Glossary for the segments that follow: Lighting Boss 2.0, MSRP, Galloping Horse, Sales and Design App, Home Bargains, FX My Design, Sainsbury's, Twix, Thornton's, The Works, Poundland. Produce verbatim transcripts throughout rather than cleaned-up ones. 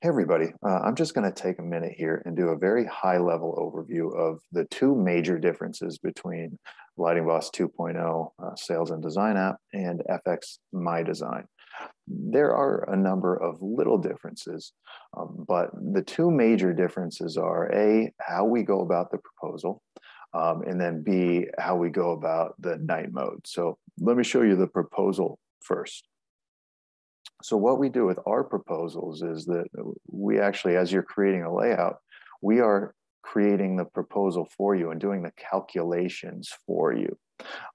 Hey everybody, uh, I'm just gonna take a minute here and do a very high level overview of the two major differences between Lighting Boss two point oh uh, Sales and Design App and F X My Design. There are a number of little differences, um, but the two major differences are A, how we go about the proposal, um, and then B, how we go about the night mode. So let me show you the proposal first. So what we do with our proposals is that we actually, as you're creating a layout, we are creating the proposal for you and doing the calculations for you.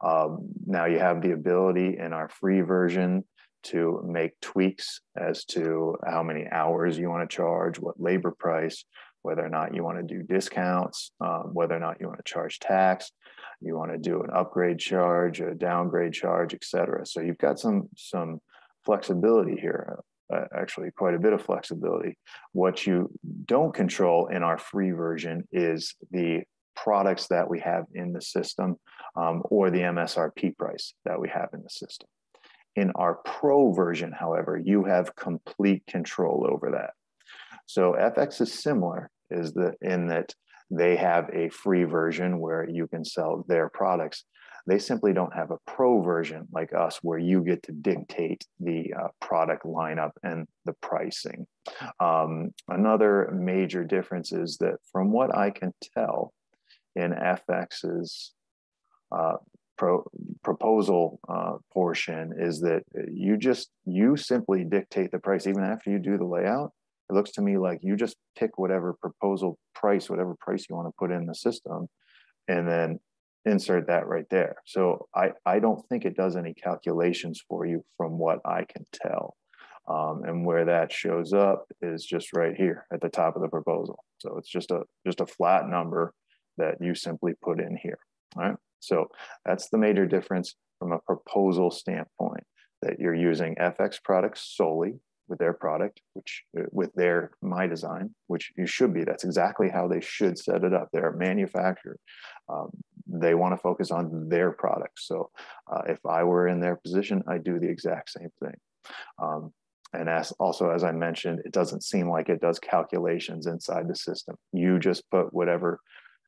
Um, now you have the ability in our free version to make tweaks as to how many hours you want to charge, what labor price, whether or not you want to do discounts, um, whether or not you want to charge tax, you want to do an upgrade charge, a downgrade charge, et cetera. So you've got some, some flexibility here, uh, actually quite a bit of flexibility. What you don't control in our free version is the products that we have in the system um, or the M S R P price that we have in the system. In our pro version, however, you have complete control over that. So F X is similar is the, in that they have a free version where you can sell their products. They simply don't have a pro version like us where you get to dictate the uh, product lineup and the pricing. Um, another major difference is that from what I can tell in F X's uh, pro proposal uh, portion is that you just, you simply dictate the price even after you do the layout. It looks to me like you just pick whatever proposal price, whatever price you want to put in the system, and then insert that right there. So I, I don't think it does any calculations for you from what I can tell. Um, and where that shows up is just right here at the top of the proposal. So it's just a, just a flat number that you simply put in here. All right. So that's the major difference from a proposal standpoint, that you're using F X products solely with their product, which with their My Design, which you should be. That's exactly how they should set it up. They're a manufacturer. Um, they want to focus on their product. So uh, if I were in their position, I do the exact same thing. Um, and as, also, as I mentioned, it doesn't seem like it does calculations inside the system. You just put whatever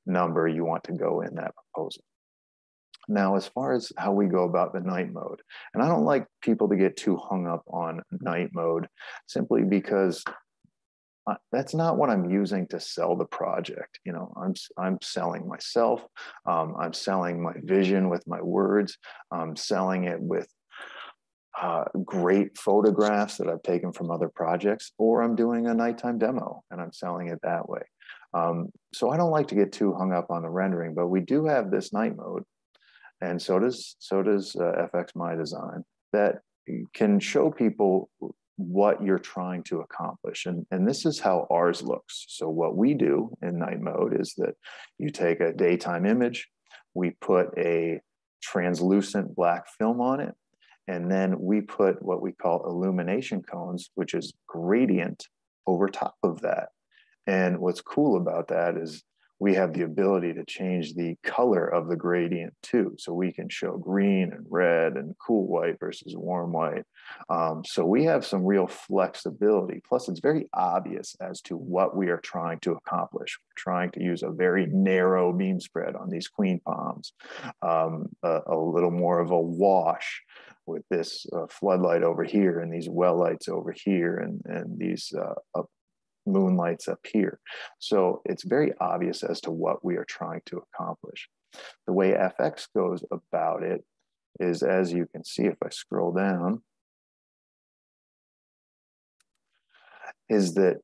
number you want to go in that proposal. Now, as far as how we go about the night mode, and I don't like people to get too hung up on night mode simply because Uh, that's not what I'm using to sell the project. You know, I'm, I'm selling myself. Um, I'm selling my vision with my words. I'm selling it with uh, great photographs that I've taken from other projects, or I'm doing a nighttime demo and I'm selling it that way. Um, so I don't like to get too hung up on the rendering, but we do have this night mode. And so does, so does uh, F X My Design, that can show people what you're trying to accomplish. And, and this is how ours looks. So what we do in night mode is that you take a daytime image, we put a translucent black film on it, and then we put what we call illumination cones, which is gradient over top of that. And what's cool about that is we have the ability to change the color of the gradient too. So we can show green and red and cool white versus warm white. Um, so we have some real flexibility. Plus it's very obvious as to what we are trying to accomplish. We're trying to use a very narrow beam spread on these queen palms, um, a, a little more of a wash with this uh, floodlight over here and these well lights over here and, and these uh, up moonlights up here. So it's very obvious as to what we are trying to accomplish. The way F X goes about it is, as you can see, if I scroll down, is that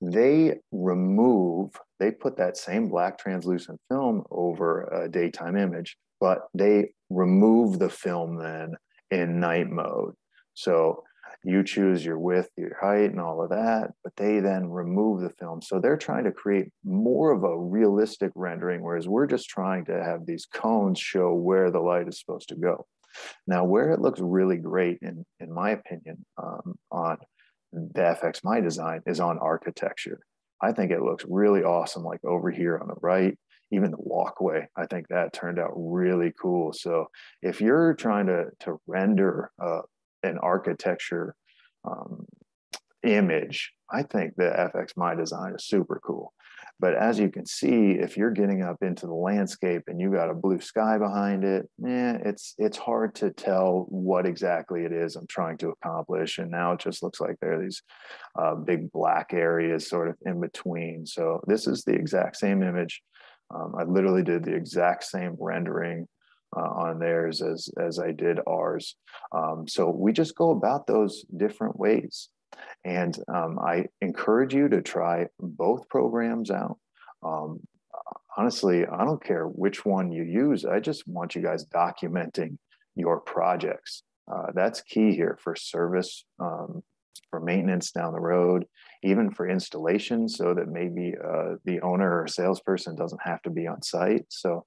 they remove, they put that same black translucent film over a daytime image, but they remove the film then in night mode. So you choose your width, your height, and all of that, but they then remove the film. So they're trying to create more of a realistic rendering, whereas we're just trying to have these cones show where the light is supposed to go. Now, where it looks really great, in, in my opinion, um, on the F X My Design is on architecture. I think it looks really awesome, like over here on the right, even the walkway. I think that turned out really cool. So if you're trying to, to render uh, an architecture um, image, I think the F X My Design is super cool. But as you can see, if you're getting up into the landscape and you got a blue sky behind it, eh, it's it's hard to tell what exactly it is I'm trying to accomplish. And now it just looks like there are these uh, big black areas sort of in between. So this is the exact same image. Um, I literally did the exact same rendering Uh, on theirs as as I did ours. Um, so we just go about those different ways. And um, I encourage you to try both programs out. Um, honestly, I don't care which one you use. I just want you guys documenting your projects. Uh, that's key here for service, um, for maintenance down the road, even for installation, so that maybe uh, the owner or salesperson doesn't have to be on site. So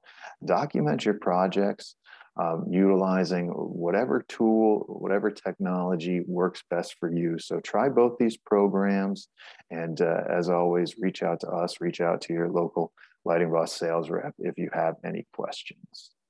document your projects, um, utilizing whatever tool, whatever technology works best for you. So try both these programs. And uh, as always, reach out to us, reach out to your local Lighting Boss sales rep if you have any questions.